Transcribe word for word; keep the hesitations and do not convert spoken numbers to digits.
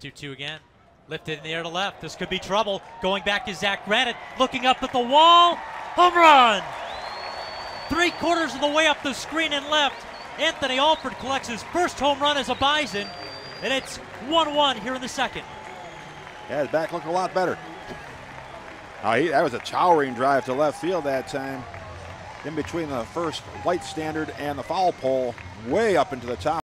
two two again. Lifted in the air to left. This could be trouble. Going back to Zach Granite. Looking up at the wall. Home run! Three quarters of the way up the screen and left. Anthony Alford collects his first home run as a Bison. And it's one one here in the second. Yeah, his back looked a lot better. Oh, he, that was a towering drive to left field that time. In between the first white standard and the foul pole, way up into the top.